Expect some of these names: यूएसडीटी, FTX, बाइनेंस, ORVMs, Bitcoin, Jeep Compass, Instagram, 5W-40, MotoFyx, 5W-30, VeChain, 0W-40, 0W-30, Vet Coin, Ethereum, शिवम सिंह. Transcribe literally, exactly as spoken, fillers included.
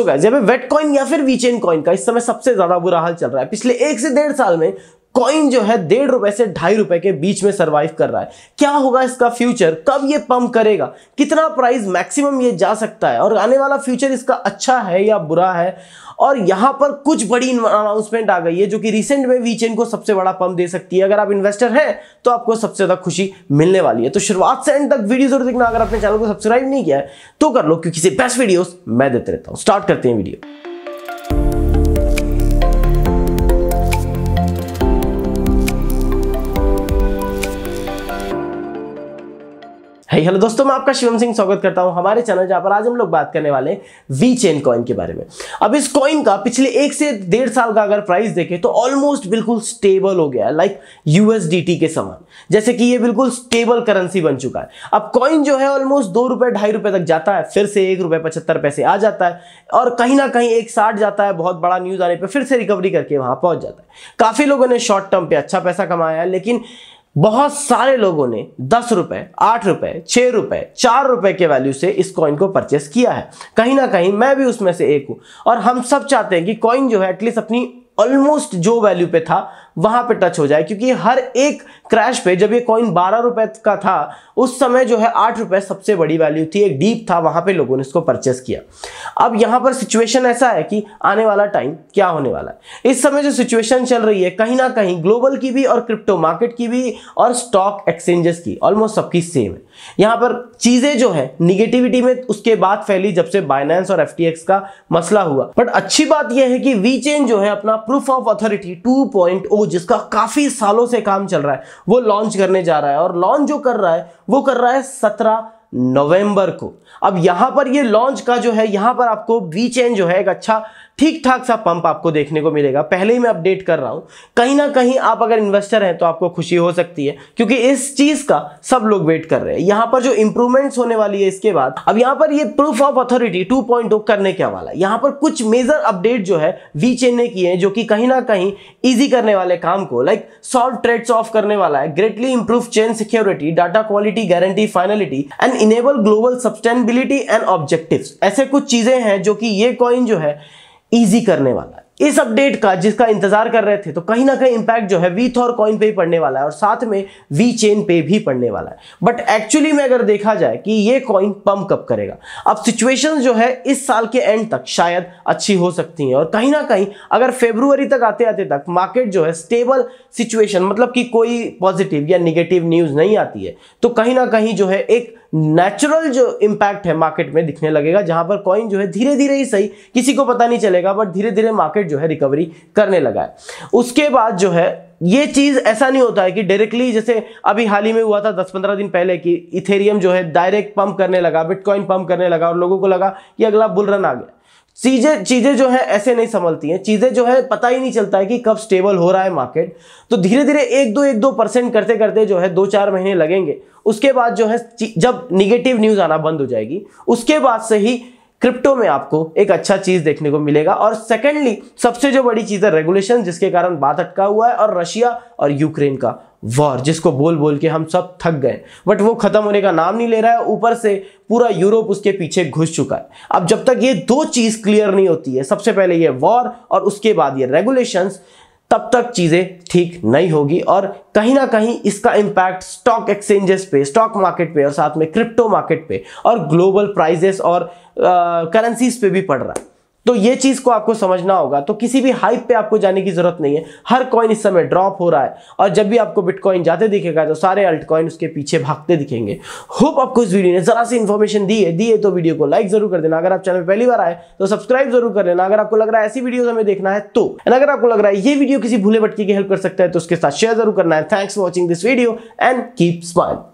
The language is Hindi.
सो गाइस यहाँ पे वेट कॉइन या फिर वीचेन कॉइन का इस समय सबसे ज्यादा बुरा हाल चल रहा है। पिछले एक से डेढ़ साल में कॉइन जो है डेढ़ रुपए से ढाई रुपए के बीच में सरवाइव कर रहा है। क्या होगा इसका फ्यूचर, कब ये पंप करेगा, कितना प्राइस मैक्सिमम ये जा सकता है और आने वाला फ्यूचर इसका अच्छा है या बुरा है। और यहाँ पर कुछ बड़ी अनाउंसमेंट आ गई है जो कि रिसेंट में वीचेन को सबसे बड़ा पंप दे सकती है। अगर आप इन्वेस्टर हैं तो आपको सबसे ज्यादा खुशी मिलने वाली है। तो शुरुआत से एंड तक वीडियो जरूर देखना। अगर आपने चैनल को सब्सक्राइब नहीं किया है तो कर लो, क्योंकि से बेस्ट वीडियोस मैं देते रहता हूँ। स्टार्ट करते हैं वीडियो। हेलो दोस्तों, मैं आपका शिवम सिंह स्वागत करता हूं हमारे चैनल जहां पर आज हम लोग बात करने वाले वीचेन कॉइन के बारे में। अब इस कॉइन का पिछले एक से डेढ़ साल का अगर प्राइस देखें तो ऑलमोस्ट बिल्कुल स्टेबल हो गया है, लाइक यूएसडीटी के समान, जैसे कि ये बिल्कुल स्टेबल करेंसी बन चुका है। अब कॉइन जो है ऑलमोस्ट दो रुपए ढाई रुपए तक जाता है, फिर से एक रुपए पचहत्तर पैसे आ जाता है और कहीं ना कहीं एक साठ जाता है। बहुत बड़ा न्यूज आने पर फिर से रिकवरी करके वहां पहुंच जाता है। काफी लोगों ने शॉर्ट टर्म पे अच्छा पैसा कमाया है, लेकिन बहुत सारे लोगों ने दस रुपए, आठ रुपए, छह रुपए, चार रुपए के वैल्यू से इस कॉइन को परचेस किया है। कहीं ना कहीं मैं भी उसमें से एक हूं और हम सब चाहते हैं कि कॉइन जो है एटलीस्ट अपनी ऑलमोस्ट जो वैल्यू पे था वहां पे टच हो जाए, क्योंकि हर एक क्रैश पे जब ये कॉइन बारह रुपए का था उस समय जो है आठ रुपए सबसे बड़ी वैल्यू थी, एक डीप था, वहां पे लोगों ने इसको परचेस किया। अब यहां पर सिचुएशन ऐसा है कि आने वाला टाइम क्या होने वाला है। इस समय जो सिचुएशन चल रही है कहीं ना कहीं ग्लोबल की भी और क्रिप्टो मार्केट की भी और स्टॉक एक्सचेंजेस की ऑलमोस्ट सबकी सेम है। यहां पर चीजें जो है निगेटिविटी में उसके बाद फैली जब से बाइनेंस और एफ टी एक्स का मसला हुआ। बट अच्छी बात यह है कि वीचेन जो है अपना proof of authority two point O, जिसका काफी सालों से काम चल रहा है, वो लॉन्च करने जा रहा है। और लॉन्च जो कर रहा है वो कर रहा है सत्रह नवंबर को। अब यहां पर ये लॉन्च का जो है यहां पर आपको वीचेन जो है एक अच्छा ठीक ठाक सा पंप आपको देखने को मिलेगा। पहले ही मैं अपडेट कर रहा हूं, कहीं ना कहीं आप अगर इन्वेस्टर हैं तो आपको खुशी हो सकती है, क्योंकि इस चीज का सब लोग वेट कर रहे हैं। यहां पर जो इंप्रूवमेंट्स होने वाली है इसके बाद, अब यहां पर ये proof of authority two point O करने क्या वाला है। यहां पर कुछ मेजर अपडेट जो है वीचेन ने किए हैं जो कि कहीं ना कहीं ईजी करने वाले काम को, लाइक सॉल्व ट्रेड्स ऑफ करने वाला है, greatly improve chain security, data quality guarantee, finality and enable global sustainability and objectives. ऐसे कुछ चीजें हैं जो कि ये कॉइन जो है इजी करने वाला है। इस अपडेट का जिसका इंतजार कर रहे थे, तो कहीं ना कहीं इंपैक्ट जो है वीथॉर कॉइन पे ही पड़ने वाला है और साथ में वीचेन पे भी पड़ने वाला है। बट एक्चुअली में अगर देखा जाए कि ये कॉइन पंप कब करेगा, अब सिचुएशन जो है इस साल के एंड तक शायद अच्छी हो सकती है और कहीं ना कहीं अगर फरवरी तक आते आते तक मार्केट जो है स्टेबल सिचुएशन, मतलब कि कोई पॉजिटिव या निगेटिव न्यूज नहीं आती है, तो कहीं ना कहीं जो है एक नेचुरल जो इंपैक्ट है मार्केट में दिखने लगेगा, जहां पर कॉइन जो है धीरे धीरे ही सही, किसी को पता नहीं चलेगा, बट धीरे धीरे मार्केट जो है रिकवरी करने लगा है। उसके बाद जो है ये चीज ऐसा नहीं होता है कि डायरेक्टली, जैसे अभी हाल ही में हुआ था दस पंद्रह दिन पहले कि इथेरियम जो है डायरेक्ट पंप करने लगा, बिटकॉइन पंप करने लगा और लोगों को लगा कि अगला बुल रन आ गया। चीजें चीजें जो है ऐसे नहीं संभलती हैं, चीजें जो है पता ही नहीं चलता है कि कब स्टेबल हो रहा है मार्केट। तो धीरे धीरे एक दो एक दो परसेंट करते करते जो है दो चार महीने लगेंगे। उसके बाद जो है जब निगेटिव न्यूज आना बंद हो जाएगी उसके बाद से ही क्रिप्टो में आपको एक अच्छा चीज देखने को मिलेगा। और सेकेंडली सबसे जो बड़ी चीज है रेगुलेशन, जिसके कारण बात अटका हुआ है, और रशिया और यूक्रेन का वॉर, जिसको बोल बोल के हम सब थक गए, बट वो खत्म होने का नाम नहीं ले रहा है। ऊपर से पूरा यूरोप उसके पीछे घुस चुका है। अब जब तक ये दो चीज क्लियर नहीं होती है, सबसे पहले ये वॉर और उसके बाद ये रेगुलेशंस, तब तक चीजें ठीक नहीं होगी और कहीं ना कहीं इसका इंपैक्ट स्टॉक एक्सचेंजेस पे, स्टॉक मार्केट पे और साथ में क्रिप्टो मार्केट पे और ग्लोबल प्राइजेस और करेंसीज पे भी पड़ रहा है। तो ये चीज को आपको समझना होगा। तो किसी भी हाइप पे आपको जाने की जरूरत नहीं है। हर कॉइन इस समय ड्रॉप हो रहा है और जब भी आपको बिटकॉइन जाते दिखेगा तो सारे अल्ट कॉइन उसके पीछे भागते दिखेंगे। होप आपको इस वीडियो ने जरा सी इन्फॉर्मेशन दी है, दी है तो वीडियो को लाइक जरूर कर देना। अगर आप चैनल पहली बार आए तो सब्सक्राइब जरूर कर लेना। अगर आपको लग रहा है ऐसी वीडियो हमें देखना है तो, एंड अगर आपको लग रहा है ये वीडियो किसी भूले भटके की हेल्प कर सकता है तो उसके साथ शेयर जरूर करना है। Thanks for watching this video and keep smiling.